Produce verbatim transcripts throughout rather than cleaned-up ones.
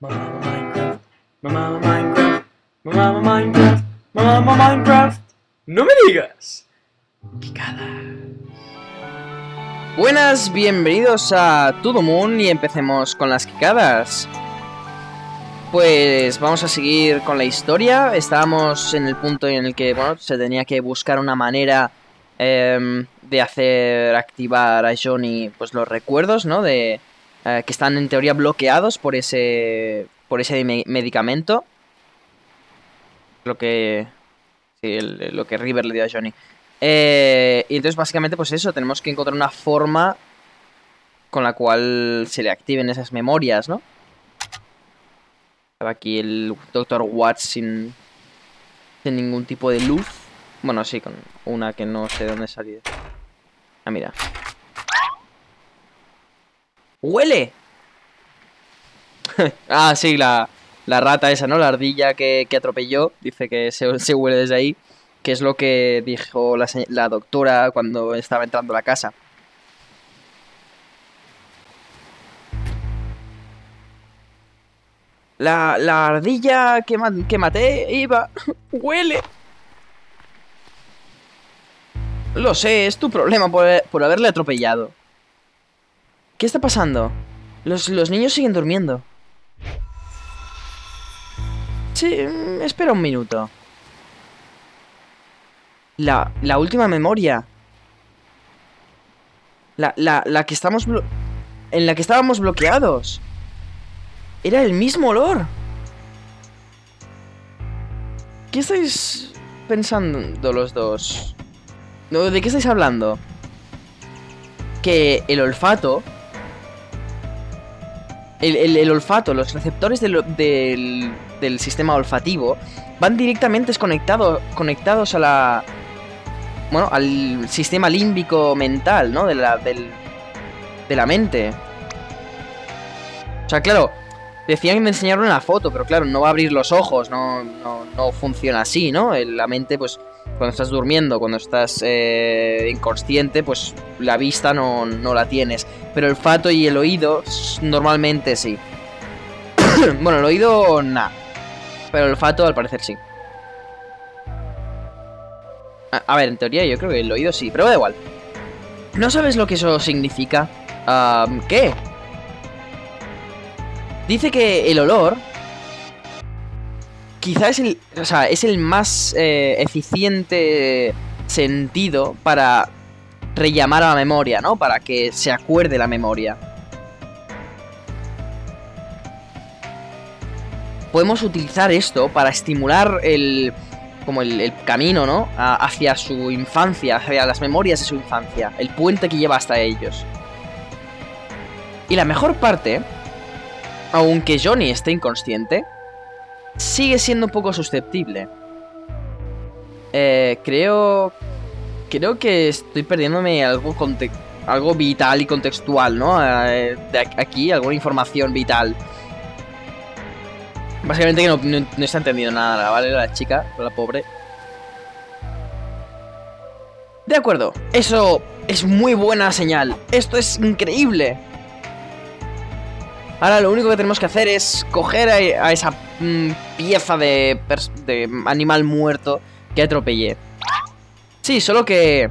Mamá Minecraft, mamá Minecraft, mamá Minecraft, mamá Minecraft. ¡No me digas! Kikadass. Buenas, bienvenidos a Todo Moon y empecemos con las Kikadass. Pues vamos a seguir con la historia. Estábamos en el punto en el que, bueno, se tenía que buscar una manera eh, de hacer activar a Johnny, pues los recuerdos, ¿no? De eh, que están en teoría bloqueados por ese por ese me medicamento. Lo que sí, el, lo que River le dio a Johnny. Eh, y entonces básicamente, pues eso, tenemos que encontrar una forma con la cual se le activen esas memorias, ¿no? Estaba aquí el doctor Watts sin, sin ningún tipo de luz. Bueno, sí, con una que no sé de dónde salir. Ah, mira. ¡Huele! Ah, sí, la, la rata esa, ¿no? La ardilla que, que atropelló. Dice que se, se huele desde ahí. Que es lo que dijo la, la doctora cuando estaba entrando a la casa. La, la ardilla que, ma que maté iba... ¡Huele! Lo sé, es tu problema por, por haberle atropellado. ¿Qué está pasando? Los, los niños siguen durmiendo. Sí, espera un minuto. La, la última memoria. La, la, la que estamos... blo- en la que estábamos bloqueados. ¡Era el mismo olor! ¿Qué estáis pensando los dos? ¿De qué estáis hablando? Que el olfato... El, el, el olfato, los receptores del, del, del sistema olfativo van directamente desconectados conectados a la... Bueno, al sistema límbico mental, ¿no? De la, del, de la mente. O sea, claro... Decían que me enseñaron una foto, pero claro, no va a abrir los ojos, no, no, no funciona así, ¿no? La mente, pues, cuando estás durmiendo, cuando estás eh, inconsciente, pues la vista no, no la tienes. Pero el olfato y el oído, normalmente sí. Bueno, el oído, nada. Pero el olfato, al parecer, sí. A, a ver, en teoría yo creo que el oído sí, pero da igual. ¿No sabes lo que eso significa? Um, ¿Qué? Dice que el olor quizá es el, o sea, es el más eh, eficiente sentido para rellamar a la memoria, ¿no? Para que se acuerde la memoria. Podemos utilizar esto para estimular el, como el, el camino, ¿no? A, hacia su infancia, hacia las memorias de su infancia, el puente que lleva hasta ellos. Y la mejor parte... Aunque Johnny esté inconsciente, sigue siendo un poco susceptible. Eh, creo... Creo que estoy perdiéndome algo, conte algo vital y contextual, ¿no? Eh, de aquí, alguna información vital. Básicamente que no, no, no está entendiendo nada, ¿vale? La chica, la pobre. De acuerdo, eso es muy buena señal. Esto es increíble. Ahora lo único que tenemos que hacer es coger a, a esa mm, pieza de, de animal muerto que atropellé. Sí, solo que...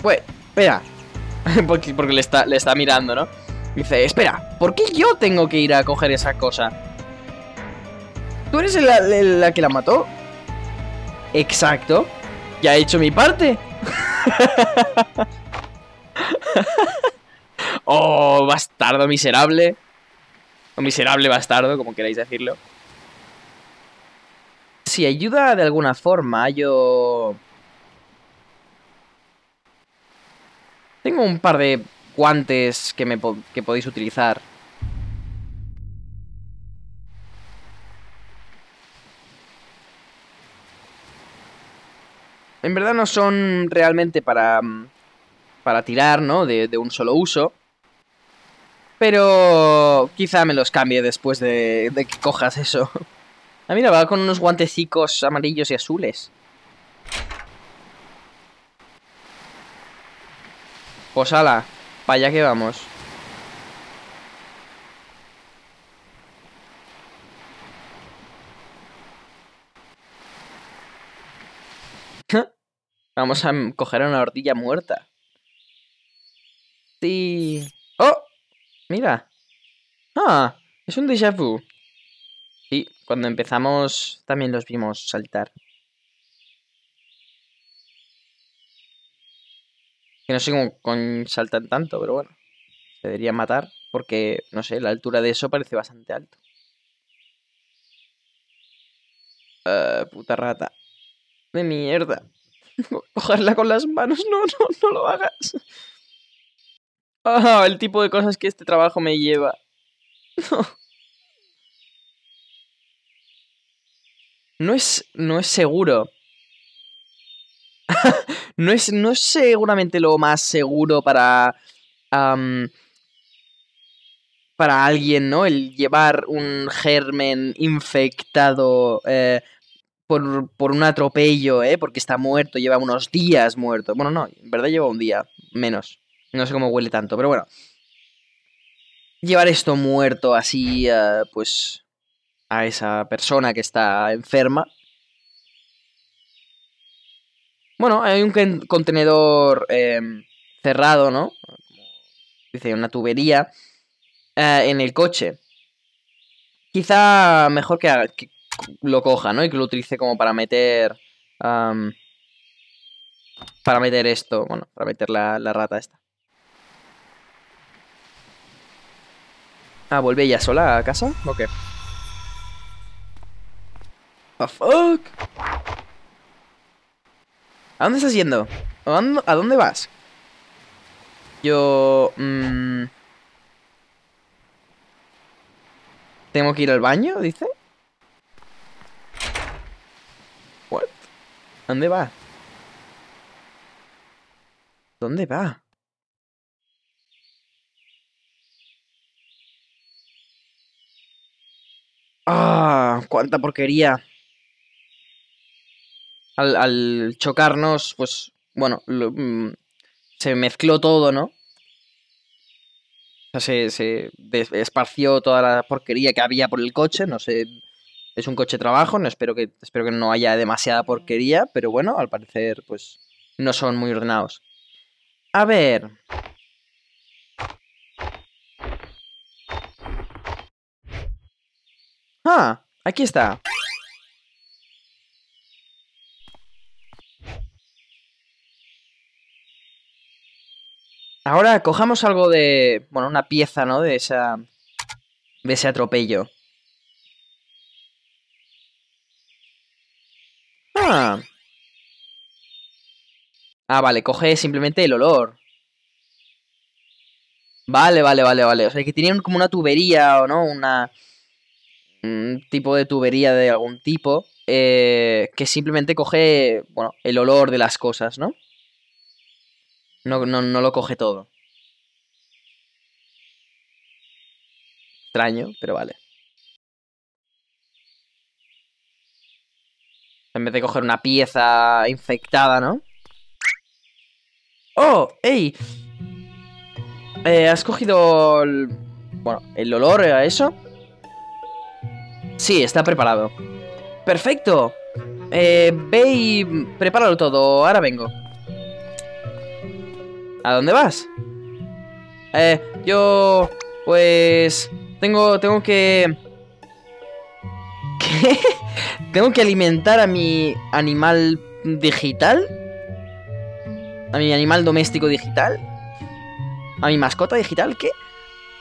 Pues, espera. porque porque le, está, le está mirando, ¿no? Dice, espera, ¿por qué yo tengo que ir a coger esa cosa? ¿Tú eres la, la, la que la mató? Exacto. Ya he hecho mi parte. ¡Oh, bastardo miserable! O miserable bastardo, como queráis decirlo. Si ayuda de alguna forma, yo... Tengo un par de guantes que, me po que podéis utilizar. En verdad no son realmente para... Para tirar, ¿no? De, de un solo uso. Pero quizá me los cambie después de, de que cojas eso. Ah, mira, va con unos guantecicos amarillos y azules. Pues ala, para allá que vamos. Vamos a coger a una ardilla muerta. Sí. ¡Oh! Mira. Ah, es un déjà vu. Sí, cuando empezamos también los vimos saltar. Que no sé cómo con saltan tanto, pero bueno. Se debería matar porque, no sé, la altura de eso parece bastante alto. Uh, puta rata. De mierda. Cogerla con las manos. No, no, no lo hagas. Oh, el tipo de cosas que este trabajo me lleva. No. No es, no es seguro. no, es, no es seguramente lo más seguro para... Um, para alguien, ¿no? El llevar un germen infectado eh, por, por un atropello, ¿eh? Porque está muerto, lleva unos días muerto. Bueno, no, en verdad lleva un día, menos. No sé cómo huele tanto, pero bueno. Llevar esto muerto así, uh, pues, a esa persona que está enferma. Bueno, hay un contenedor eh, cerrado, ¿no? Dice, una tubería eh, en el coche. Quizá mejor que, haga, que lo coja, ¿no? Y que lo utilice como para meter... Um, para meter esto, bueno, para meter la, la rata esta. Ah, ¿vuelve ella sola a casa? ¿O qué? Oh, fuck. ¿A dónde estás yendo? ¿A dónde vas? Yo... Mmm... ¿Tengo que ir al baño? ¿Dice? ¿What? ¿A dónde va? ¿Dónde va? ¡Ah! Oh, ¡cuánta porquería! Al, al chocarnos, pues, bueno, lo, mmm, se mezcló todo, ¿no? O sea, se, se esparció toda la porquería que había por el coche, no sé, es un coche trabajo, no espero que, espero que no haya demasiada porquería, pero bueno, al parecer, pues, no son muy ordenados. A ver... Ah, aquí está. Ahora cojamos algo de... Bueno, una pieza, ¿no? De esa... De ese atropello. Ah. Ah, vale, coge simplemente el olor. Vale, vale, vale, vale. O sea, que tenían como una tubería o no, una... un tipo de tubería de algún tipo eh, que simplemente coge, bueno, el olor de las cosas, ¿no? No, no, no lo coge todo. Extraño, pero vale. En vez de coger una pieza infectada, ¿no? ¡Oh! ¡Ey! Eh, ¿has cogido el... bueno, el olor a eso? Sí, está preparado. ¡Perfecto! Eh, ve y prepáralo todo. Ahora vengo. ¿A dónde vas? Eh, yo... Pues... Tengo... Tengo que... ¿Qué? ¿Tengo que alimentar a mi animal digital? ¿A mi animal doméstico digital? ¿A mi mascota digital? ¿Qué?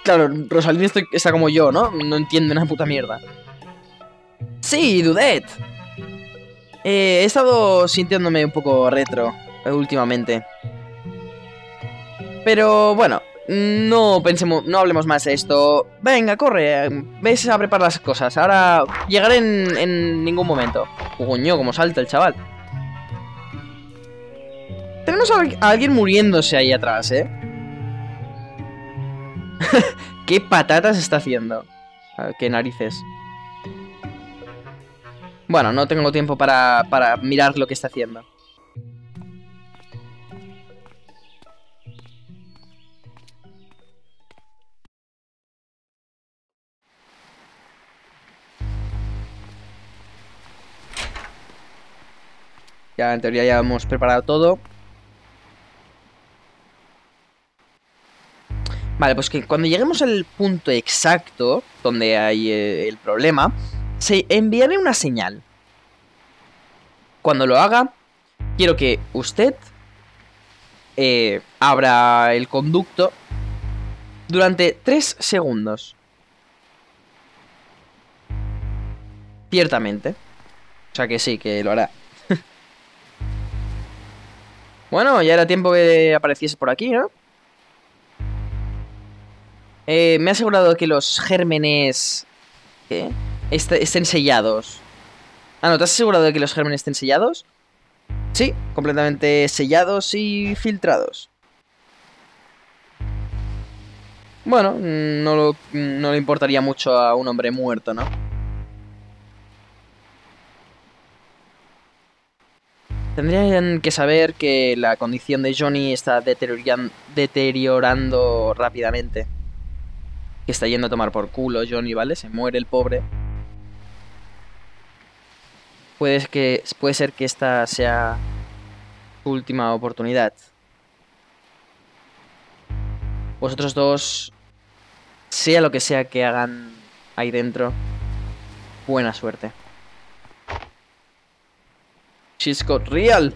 Claro, Rosalina está como yo, ¿no? No entiendo una puta mierda. Sí, Dudet. Eh, he estado sintiéndome un poco retro últimamente. Pero bueno, no pensemos, no hablemos más de esto. Venga, corre, ves a preparar las cosas. Ahora llegaré en, en ningún momento. Coño, como salta el chaval. Tenemos a alguien muriéndose ahí atrás, ¿eh? ¿Qué patatas está haciendo? ¿Qué narices? Bueno, no tengo tiempo para, para mirar lo que está haciendo. Ya en teoría ya hemos preparado todo. Vale, pues que cuando lleguemos al punto exacto donde hay eh, el problema, se enviaré una señal. Cuando lo haga, quiero que usted eh, abra el conducto durante tres segundos. Ciertamente. O sea que sí, que lo hará. Bueno, ya era tiempo que apareciese por aquí, ¿no? Eh, me he asegurado que los gérmenes... ¿Qué? Est- estén sellados. Ah, no, ¿te has asegurado de que los gérmenes estén sellados? Sí, completamente sellados y filtrados. Bueno, no, lo, no le importaría mucho a un hombre muerto, ¿no? Tendrían que saber que la condición de Johnny está deterioran- deteriorando rápidamente. Que está yendo a tomar por culo Johnny, ¿vale? Se muere el pobre. Puede, que, puede ser que esta sea su última oportunidad. Vosotros dos, sea lo que sea que hagan ahí dentro, buena suerte. She's got real.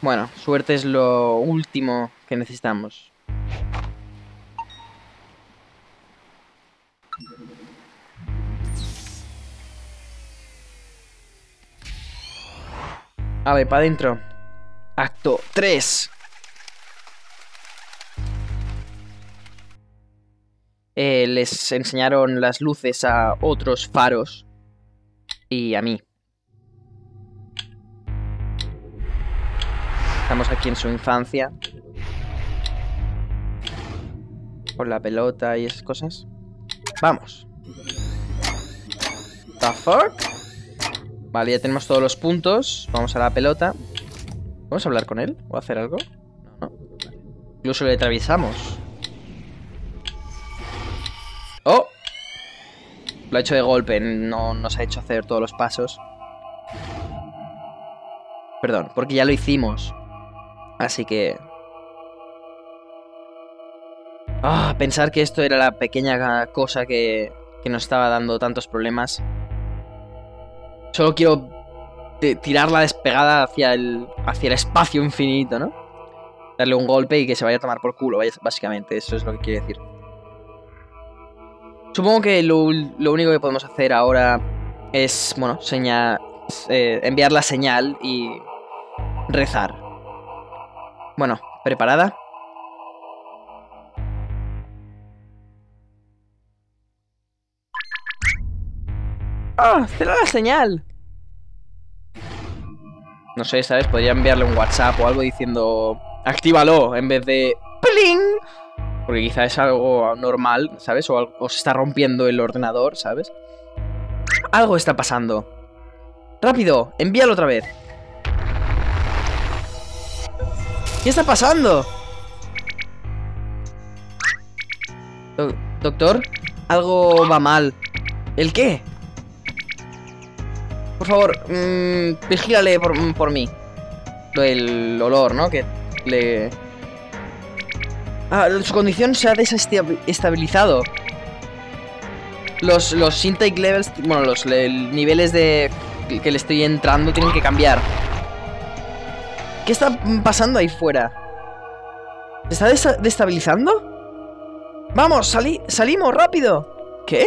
Bueno, suerte es lo último que necesitamos. A ver, para adentro. Acto tres. Eh, les enseñaron las luces a otros faros y a mí. Estamos aquí en su infancia. Con la pelota y esas cosas. Vamos. The fuck? Vale, ya tenemos todos los puntos. Vamos a la pelota. ¿Vamos a hablar con él? ¿O hacer algo? No, no. Incluso le atravesamos. ¡Oh! Lo ha hecho de golpe. No nos ha hecho hacer todos los pasos. Perdón, porque ya lo hicimos. Así que... Ah, pensar que esto era la pequeña cosa que, que nos estaba dando tantos problemas. Solo quiero tirarla despegada hacia el, hacia el espacio infinito, ¿no? Darle un golpe y que se vaya a tomar por culo, básicamente. Eso es lo que quiere decir. Supongo que lo, lo único que podemos hacer ahora es, bueno, señal, eh, enviar la señal y rezar. Bueno, ¿preparada? ¡Ah! ¡Cierra la señal! No sé, ¿sabes? Podría enviarle un WhatsApp o algo diciendo... ¡Actívalo! En vez de... ¡Pling! Porque quizá es algo normal, ¿sabes? O, algo, o se está rompiendo el ordenador, ¿sabes? Algo está pasando. ¡Rápido! ¡Envíalo otra vez! ¿Qué está pasando? Do- Doctor, algo va mal. ¿El qué? Por favor, mmm, vigílale por, por mí. Lo del olor, ¿no? Que le... Ah, su condición se ha desestabilizado. Los, los intake levels... Bueno, los le, niveles de que le estoy entrando tienen que cambiar. ¿Qué está pasando ahí fuera? ¿Se está desta- destabilizando? ¡Vamos! Sali- ¡Salimos! ¡Rápido! ¿Qué?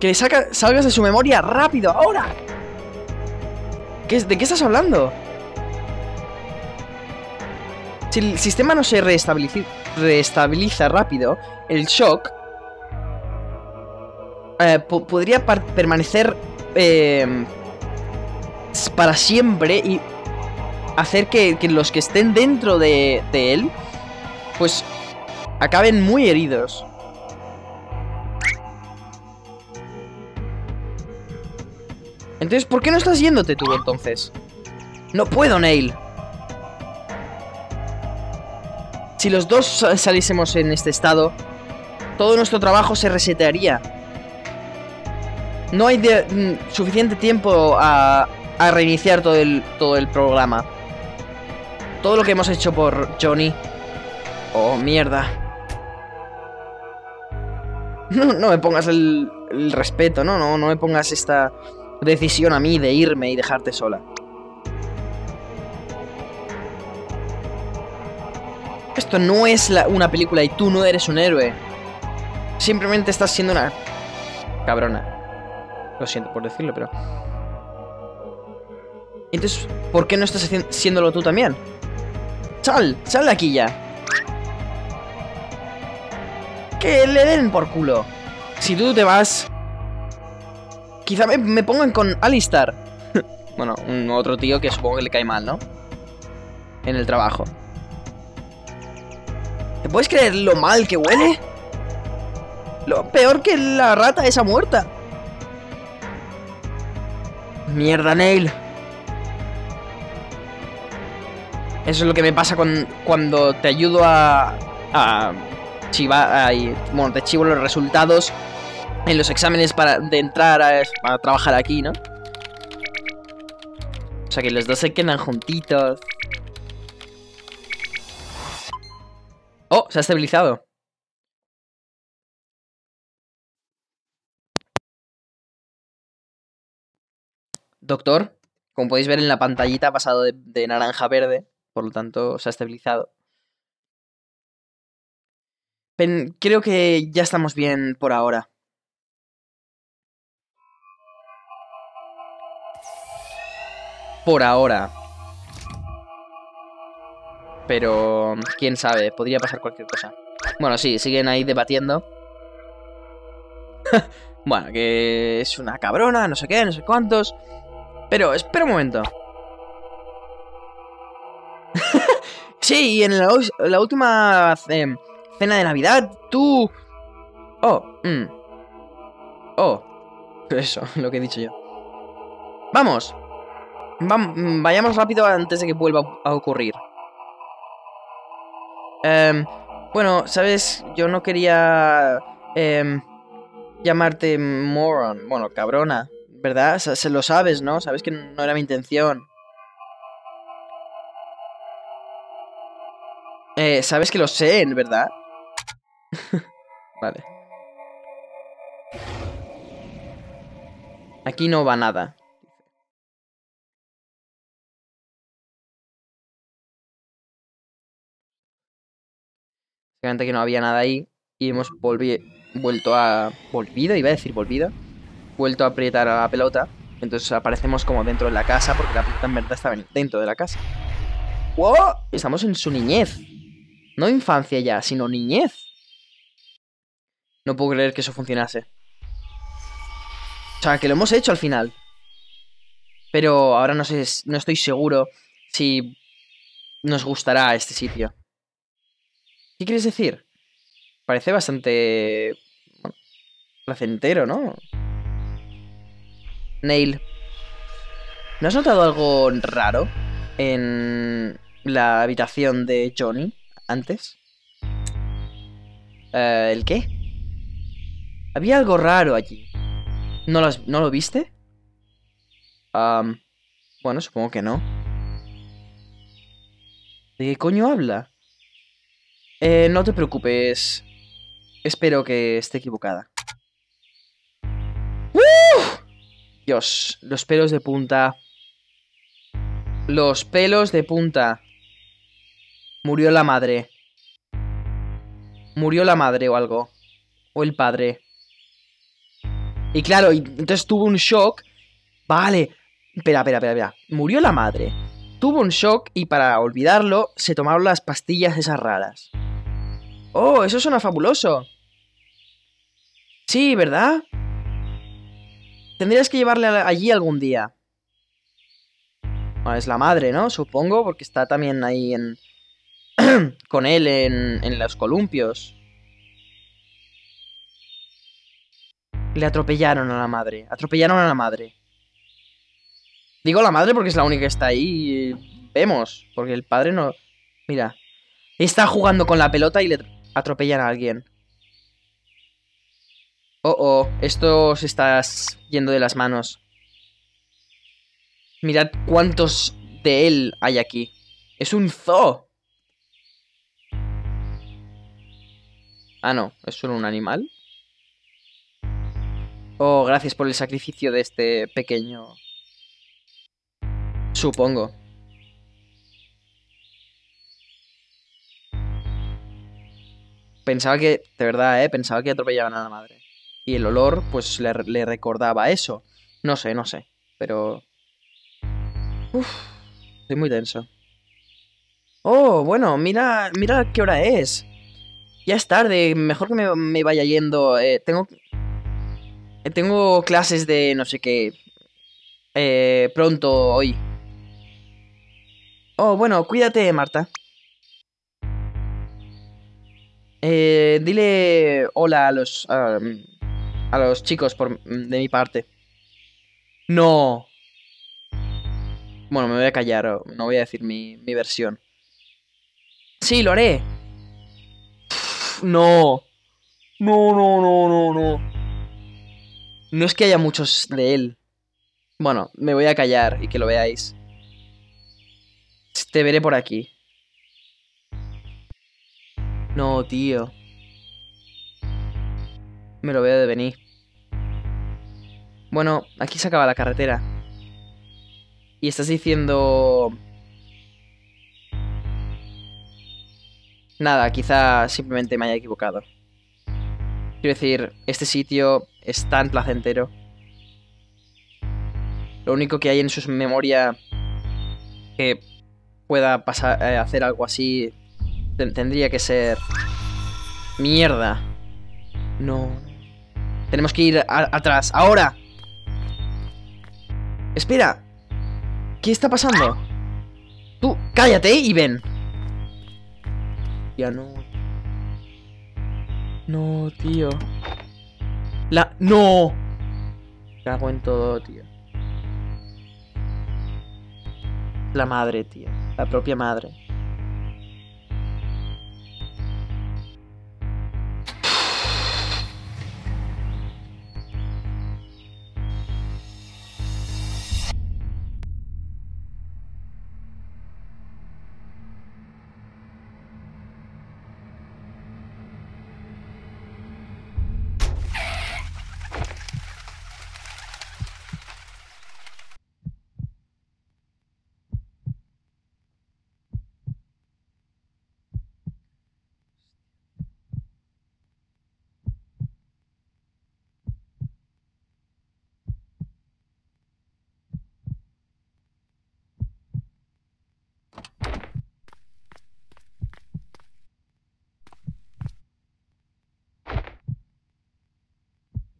¡Que saca- salgas de su memoria! ¡Rápido! ¡Ahora! ¿Qué- ¿De qué estás hablando? Si el sistema no se reestabilici- reestabiliza rápido, el shock... Eh, po- podría permanecer... Eh, para siempre y... hacer que, que los que estén dentro de, de él, pues acaben muy heridos. Entonces, ¿por qué no estás yéndote tú entonces? No puedo, Neil. Si los dos saliésemos en este estado, todo nuestro trabajo se resetearía. no hay de, mm, suficiente tiempo a, a reiniciar todo el, todo el programa. Todo lo que hemos hecho por Johnny. Oh, mierda. No, no me pongas el, el respeto, no, no, no me pongas esta decisión a mí de irme y dejarte sola. Esto no es la, una película y tú no eres un héroe. Simplemente estás siendo una cabrona. Lo siento por decirlo, pero... Entonces, ¿por qué no estás siéndolo tú también? ¡Sal! ¡Sal de aquí ya! ¡Que le den por culo! Si tú te vas... Quizá me, me pongan con Alistar. Bueno, un otro tío que supongo que le cae mal, ¿no? En el trabajo. ¿Te puedes creer lo mal que huele? Lo peor que la rata esa muerta. Mierda, Neil. Eso es lo que me pasa con, cuando te ayudo a... a chivar... Bueno, te chivo los resultados en los exámenes para de entrar a, a trabajar aquí, ¿no? O sea que los dos se quedan juntitos. Oh, se ha estabilizado. Doctor, como podéis ver en la pantallita ha pasado de, de naranja a verde. Por lo tanto, se ha estabilizado. Pen- Creo que ya estamos bien por ahora. Por ahora. Pero... quién sabe, podría pasar cualquier cosa. Bueno, sí, siguen ahí debatiendo. Bueno, que es una cabrona, no sé qué, no sé cuántos. Pero, espera un momento. Sí, y en la, la última eh, cena de Navidad, tú... Oh, mm. Oh. Eso, lo que he dicho yo. Vamos. Va- vayamos rápido antes de que vuelva a ocurrir. Eh, bueno, sabes, yo no quería eh, llamarte moron, bueno, cabrona, ¿verdad? Se, se lo sabes, ¿no? Sabes que no era mi intención. Eh, sabes que lo sé, ¿verdad? Vale. Aquí no va nada. Que no había nada ahí y hemos vuelto a... volvido, iba a decir volvido vuelto a apretar a la pelota, entonces aparecemos como dentro de la casa porque la pelota en verdad estaba dentro de la casa. ¡Wow! Estamos en su niñez, no infancia ya, sino niñez. No puedo creer que eso funcionase, o sea, que lo hemos hecho al final, pero ahora no sé, no estoy seguro si nos gustará este sitio. ¿Qué quieres decir? Parece bastante... bueno, placentero, ¿no? Neil, ¿no has notado algo raro en la habitación de Johnny antes? Uh, ¿El qué? Había algo raro allí. ¿No lo, has... ¿No lo viste? Um, bueno, supongo que no. ¿De qué coño habla? Eh, no te preocupes. Espero que esté equivocada. ¡Uf! Dios, los pelos de punta. Los pelos de punta. Murió la madre. Murió la madre o algo. O el padre. Y claro, entonces tuvo un shock. Vale. Espera, espera, espera, espera. Murió la madre. Tuvo un shock y para olvidarlo se tomaron las pastillas esas raras. ¡Oh, eso suena fabuloso! Sí, ¿verdad? Tendrías que llevarle allí algún día. Bueno, es la madre, ¿no? Supongo, porque está también ahí en... con él en... en los columpios. Le atropellaron a la madre. Atropellaron a la madre. Digo la madre porque es la única que está ahí y vemos, porque el padre no... Mira, está jugando con la pelota y le atropellan a alguien. Oh, oh, esto se está yendo de las manos. Mirad cuántos de él hay aquí. ¡Es un zoo! Ah, no, es solo un animal. Oh, gracias por el sacrificio de este pequeño... Supongo. Pensaba que... De verdad, ¿eh? Pensaba que atropellaban a la madre. Y el olor, pues, le, le recordaba eso. No sé, no sé. Pero... Uf, estoy muy tenso. Oh, bueno, mira, mira qué hora es. Ya es tarde, mejor que me, me vaya yendo. Eh, tengo... Eh, tengo clases de no sé qué... Eh, pronto, hoy. Oh, bueno, cuídate, Marta. Eh, dile hola a los... Um, a los chicos por, de mi parte. No. Bueno, me voy a callar. No voy a decir mi, mi versión. Sí, lo haré. No. No, no, no, no, no. No es que haya muchos de él. Bueno, me voy a callar y que lo veáis. Te veré por aquí. No, tío. Me lo veo de venir. Bueno, aquí se acaba la carretera. Y estás diciendo... Nada, quizá simplemente me haya equivocado. Quiero decir, este sitio es tan placentero. Lo único que hay en sus memorias que pueda pasar, eh, hacer algo así... Tendría que ser... Mierda. No. Tenemos que ir atrás. ¡Ahora! Espera. ¿Qué está pasando? Tú, cállate y ven. Ya no. No, tío. La... ¡No! Cago en todo, tío. La madre, tío. La propia madre.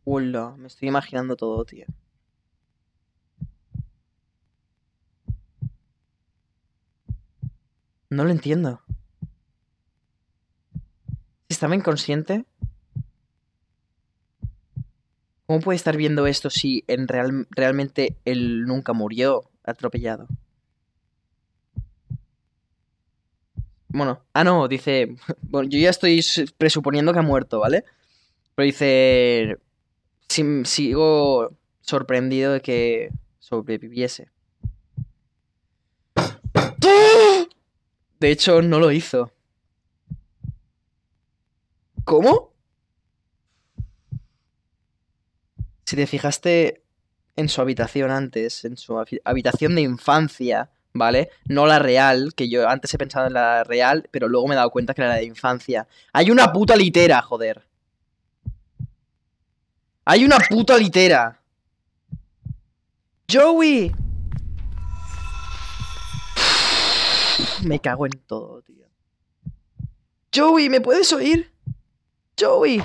Hola, me estoy imaginando todo, tío. No lo entiendo. ¿Estaba inconsciente? ¿Cómo puede estar viendo esto si en real, realmente él nunca murió atropellado? Bueno, ah no, dice... Bueno, yo ya estoy presuponiendo que ha muerto, ¿vale? Pero dice... Sigo sorprendido de que sobreviviese. De hecho, no lo hizo. ¿Cómo? Si te fijaste en su habitación antes, en su habitación de infancia, ¿vale? No la real, que yo antes he pensado en la real, pero luego me he dado cuenta que era la de infancia. Hay una puta litera, joder. ¡Hay una puta litera! ¡Joey! Me cago en todo, tío. ¡Joey! ¿Me puedes oír? ¡Joey!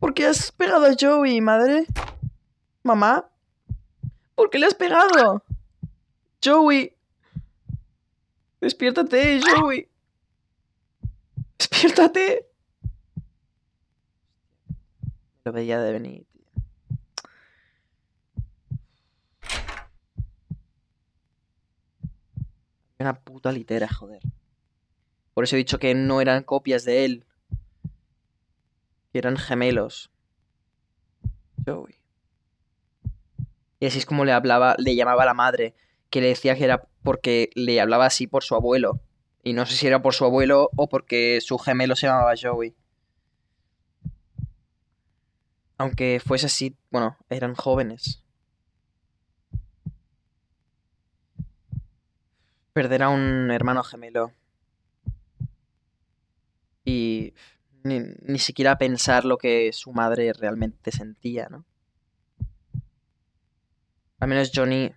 ¿Por qué has pegado a Joey, madre? ¿Mamá? ¿Por qué le has pegado? ¡Joey! ¡Despiértate, Joey! ¡Despiértate! Lo veía de venir, tío. Una puta litera, joder. Por eso he dicho que no eran copias de él. Y eran gemelos. Joey. Y así es como le hablaba, le llamaba a la madre, que le decía que era porque le hablaba así por su abuelo. Y no sé si era por su abuelo o porque su gemelo se llamaba Joey. Aunque fuese así, bueno, eran jóvenes. Perder a un hermano gemelo. Y ni, ni siquiera pensar lo que su madre realmente sentía, ¿no? Al menos Johnny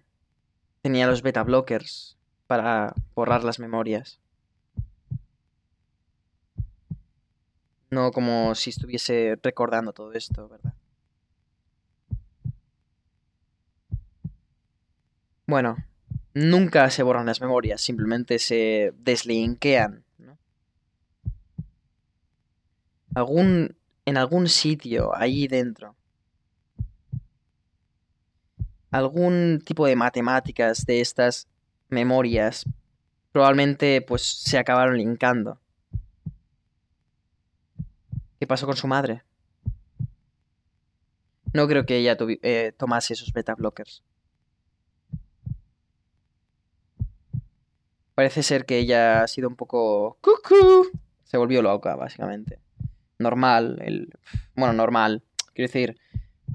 tenía los beta blockers para borrar las memorias. No como si estuviese recordando todo esto, ¿verdad? Bueno, nunca se borran las memorias, simplemente se deslinkean, ¿no? Algún, en algún sitio, ahí dentro. Algún tipo de matemáticas de estas memorias probablemente pues se acabaron linkando. ¿Qué pasó con su madre? No creo que ella eh, tomase esos beta blockers. Parece ser que ella ha sido un poco... ¡Cucú! Se volvió loca, básicamente. Normal, el... Bueno, normal. Quiero decir,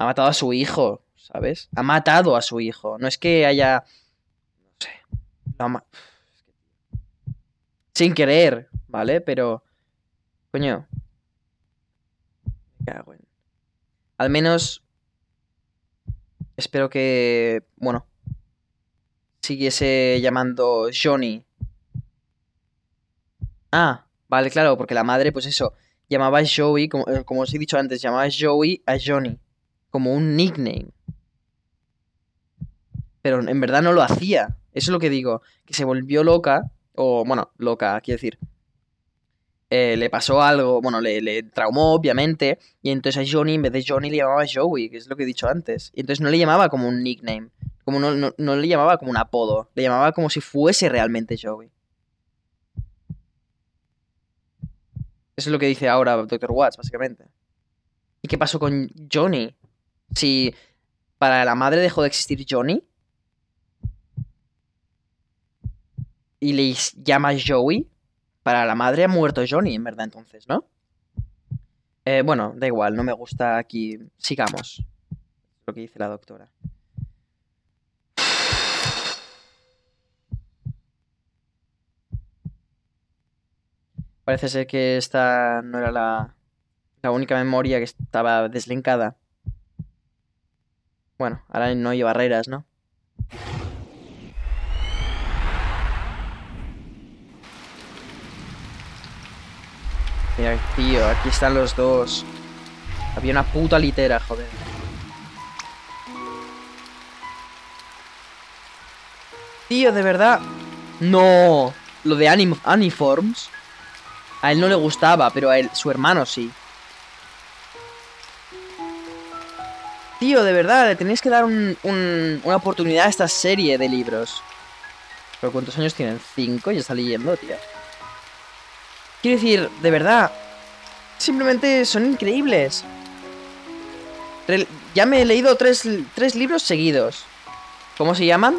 ha matado a su hijo, ¿sabes? Ha matado a su hijo. No es que haya... No sé. No ma... Sin querer, ¿vale? Pero... Coño... Al menos espero que, bueno, siguiese llamando Johnny. Ah, vale, claro, porque la madre, pues eso, llamaba Joey, como, como os he dicho antes, llamaba Joey a Johnny, como un nickname. Pero en verdad no lo hacía, eso es lo que digo, que se volvió loca, o bueno, loca, quiero decir... Eh, le pasó algo, bueno, le, le traumó, obviamente, y entonces a Johnny, en vez de Johnny, le llamaba Joey, que es lo que he dicho antes. Y entonces no le llamaba como un nickname, como no, no, no le llamaba como un apodo, le llamaba como si fuese realmente Joey. Eso es lo que dice ahora doctor Watts, básicamente. ¿Y qué pasó con Johnny? Si para la madre dejó de existir Johnny y le llama Joey... Para la madre ha muerto Johnny, en verdad, entonces, ¿no? Eh, bueno, da igual, no me gusta aquí... Sigamos. Lo que dice la doctora. Parece ser que esta no era la, la única memoria que estaba deslinkada. Bueno, ahora no hay barreras, ¿no? Mira, tío, aquí están los dos. Había una puta litera, joder. Tío, de verdad. No. Lo de anim Animorphs. A él no le gustaba, pero a él, su hermano sí. Tío, de verdad, le tenéis que dar un, un, una oportunidad a esta serie de libros. ¿Pero cuántos años tienen? ¿Cinco? Ya está leyendo, tío. Quiero decir, de verdad, simplemente son increíbles. Re- ya me he leído tres, tres libros seguidos. ¿Cómo se llaman?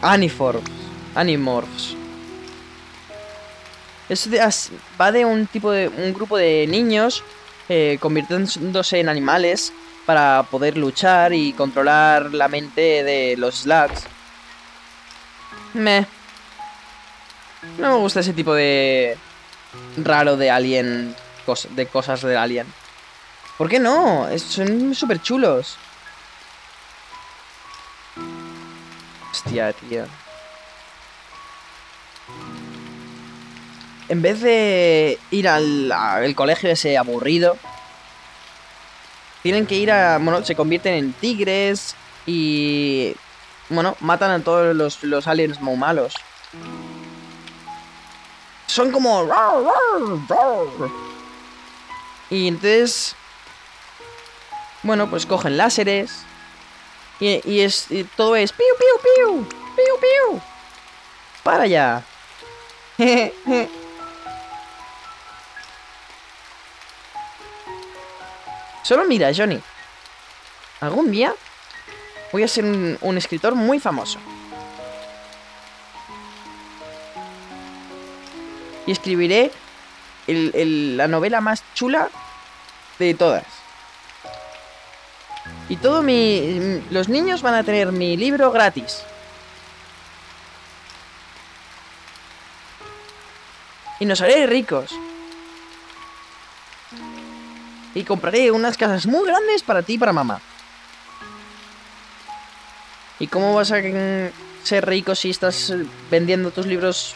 Animorphs. Animorphs. Es de, as, va de un tipo de un grupo de niños eh, convirtiéndose en animales para poder luchar y controlar la mente de los Slags. Meh. No me gusta ese tipo de... Raro de alien... Cosa, de cosas del alien. ¿Por qué no? Es, son súper chulos. Hostia, tío. En vez de ir al, al colegio ese aburrido... Tienen que ir a... Bueno, se convierten en tigres y... Bueno, matan a todos los, los aliens muy malos. Son como... Y entonces... Bueno, pues cogen láseres. Y, y es y todo es... ¡Piu, piu, piu! ¡Piu, piu! ¡Para ya! Solo mira, Johnny. Algún día voy a ser un, un escritor muy famoso. Y escribiré el, el, la novela más chula de todas. Y todos los niños van a tener mi libro gratis. Y nos haré ricos. Y compraré unas casas muy grandes para ti y para mamá. ¿Y cómo vas a ser rico si estás vendiendo tus libros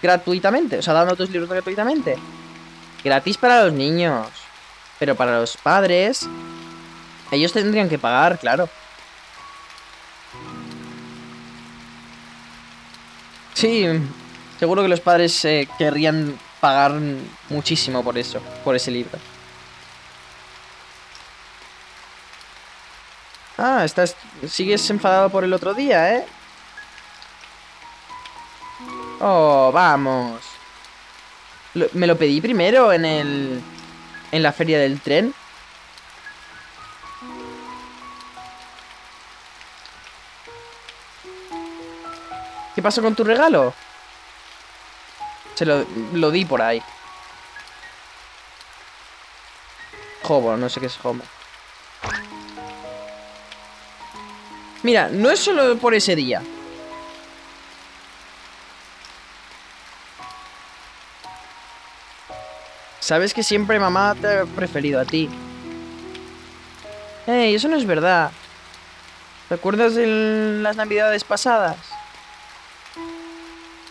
gratuitamente? O sea, dando tus libros gratuitamente. Gratis para los niños. Pero para los padres, ellos tendrían que pagar, claro. Sí, seguro que los padres eh, querrían pagar muchísimo por eso, por ese libro. Ah, estás, sigues enfadado por el otro día, ¿eh? Oh, vamos. Lo, me lo pedí primero en el... en la feria del tren. ¿Qué pasó con tu regalo? Se lo, lo di por ahí. Hobo, no sé qué es Hobo. Mira, no es solo por ese día. Sabes que siempre mamá te ha preferido a ti. Ey, eso no es verdad. ¿Te acuerdas de las navidades pasadas?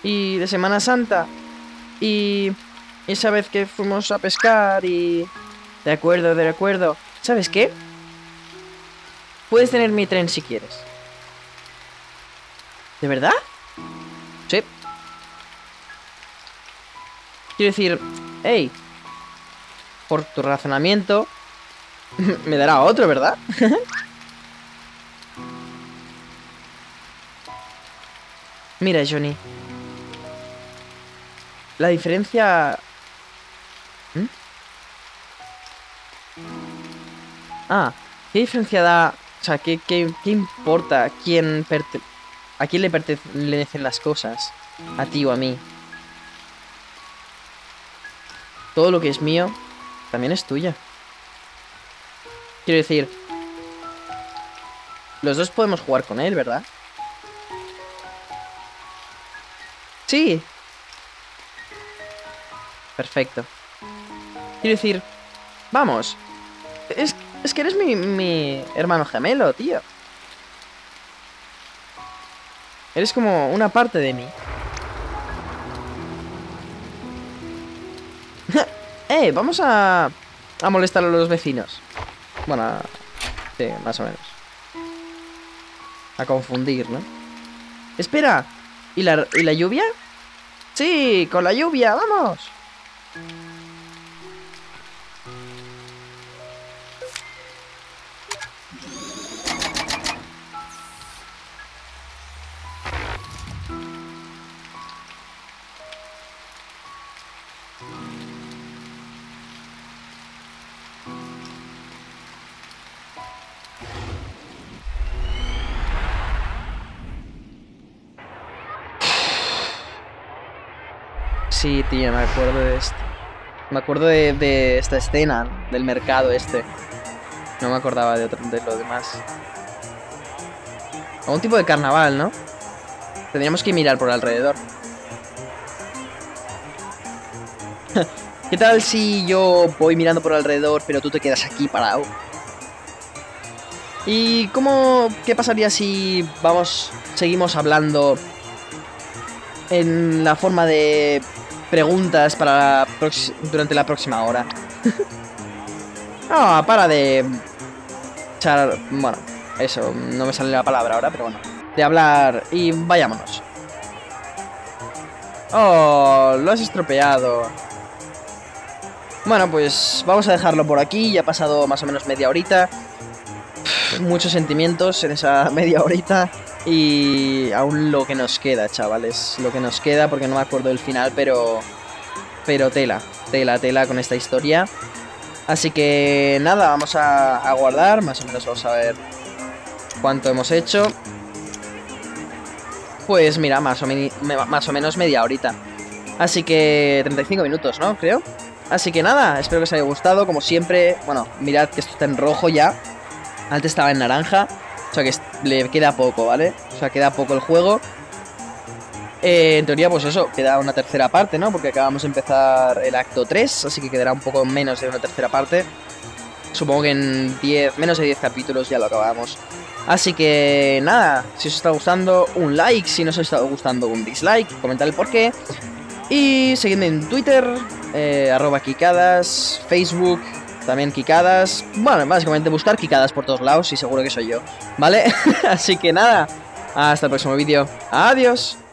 Y de Semana Santa. Y esa vez que fuimos a pescar y... De acuerdo, de acuerdo. ¿Sabes qué? Puedes tener mi tren si quieres. ¿De verdad? Sí. Quiero decir, hey, por tu razonamiento, me dará otro, ¿verdad? Mira, Johnny. La diferencia... ¿Mm? Ah, ¿qué diferencia da? O sea, ¿qué, qué, qué importa a quién, perte a quién le pertenecen las cosas? ¿A ti o a mí? Todo lo que es mío también es tuya. Quiero decir, los dos podemos jugar con él, ¿verdad? Sí. Perfecto. Quiero decir, vamos. Es que... Es que eres mi, mi hermano gemelo, tío. Eres como una parte de mí. Eh, vamos a, a molestar a los vecinos. Bueno, a, sí, más o menos. A confundir, ¿no? Espera, ¿y la, ¿y la lluvia? Sí, con la lluvia, vamos. Sí, tío, me acuerdo de esto. Me acuerdo de, de esta escena, del mercado este. No me acordaba de, otro, de lo demás. Algún tipo de carnaval, ¿no? Tendríamos que mirar por alrededor. ¿Qué tal si yo voy mirando por alrededor, pero tú te quedas aquí parado? ¿Y cómo... qué pasaría si vamos... seguimos hablando en la forma de... preguntas para la durante la próxima hora? Ah, oh, para de... Char... Bueno, eso, no me sale la palabra ahora, pero bueno. De hablar y vayámonos. Oh, lo has estropeado. Bueno, pues vamos a dejarlo por aquí. Ya ha pasado más o menos media horita. Pff, muchos sentimientos en esa media horita. Y aún lo que nos queda, chavales. Lo que nos queda, porque no me acuerdo del final, pero... Pero tela, tela, tela con esta historia. Así que nada, vamos a, a guardar. Más o menos vamos a ver cuánto hemos hecho. Pues mira, más o, me, más o menos media horita. Así que treinta y cinco minutos, ¿no? Creo. Así que nada, espero que os haya gustado. Como siempre, bueno, mirad que esto está en rojo ya. Antes estaba en naranja. O sea que le queda poco, ¿vale? O sea, queda poco el juego. Eh, en teoría, pues eso, queda una tercera parte, ¿no? Porque acabamos de empezar el acto tres, así que quedará un poco menos de una tercera parte. Supongo que en diez, menos de diez capítulos ya lo acabamos. Así que nada, si os está gustando, un like. Si no os está gustando, un dislike. Comentad el porqué. Y seguidme en Twitter, eh, arroba Kikadass, Facebook, también Kikadass. Bueno, básicamente buscar Kikadass por todos lados y seguro que soy yo, ¿vale? Así que nada, hasta el próximo vídeo. Adiós.